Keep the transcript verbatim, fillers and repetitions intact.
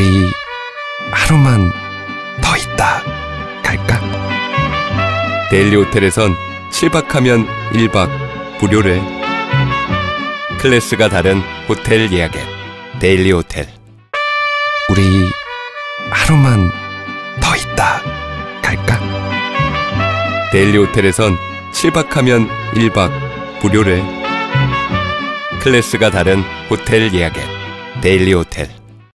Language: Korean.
우리 하루만 더 있다 갈까? 데일리 호텔에선 칠박하면 일박 무료래. 클래스가 다른 호텔 예약 앱 데일리 호텔. 우리 하루만 더 있다 갈까? 데일리 호텔에선 칠박하면 일박 무료래. 클래스가 다른 호텔 예약 앱 데일리 호텔.